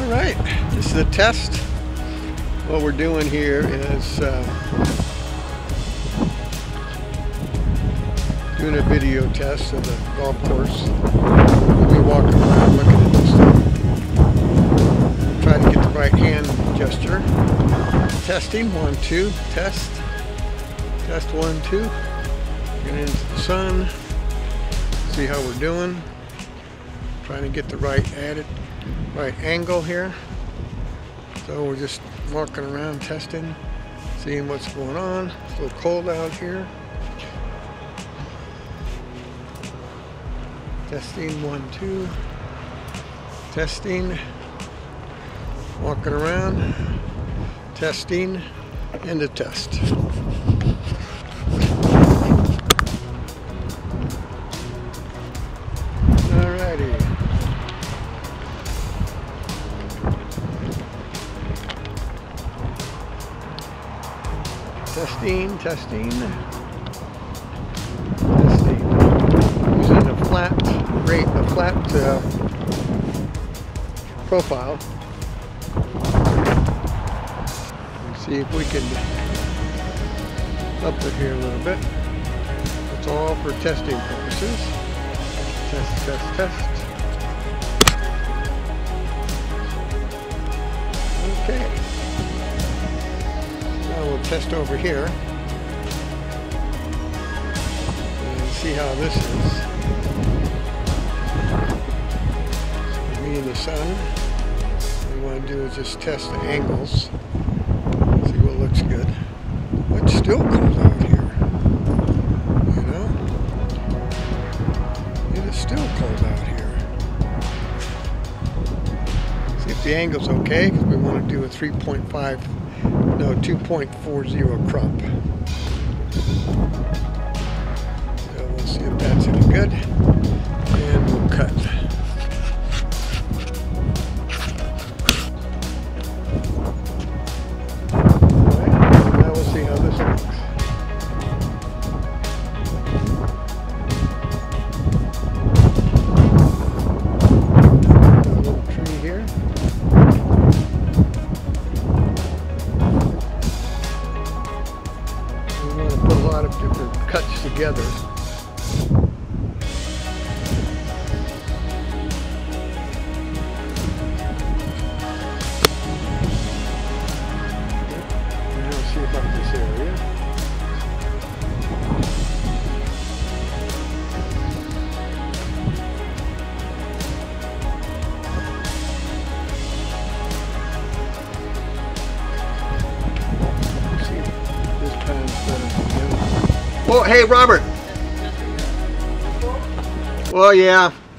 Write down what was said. All right, this is a test. What we're doing here is doing a video test of the golf course. We'll be walking around looking at this thing. Trying to get the right hand gesture. Testing, 1, 2, test. Test 1, 2. Getting into the sun. See how we're doing. Trying to get the right angle here. So we're just walking around testing, seeing what's going on. It's a little cold out here. Testing 1, 2. Testing. Walking around. Testing. End of test. Alrighty. Testing, testing, testing. Using a flat profile. Let's see if we can up it here a little bit. It's all for testing purposes. Test, test, test. Okay. We'll test over here and see how this is. Me and the sun. What we want to do is just test the angles. See what looks good. It's still cold out here. You know? It is still cold out here. See if the angle's okay, because we want to do a 2.40 crop. So we'll see if that's any good. And we'll cut. Alright, so now we'll see how this looks. Got a little tree here. Different cuts together. Now see about this area. Let's see if this time's better. Oh, hey, Robert. Well, yeah.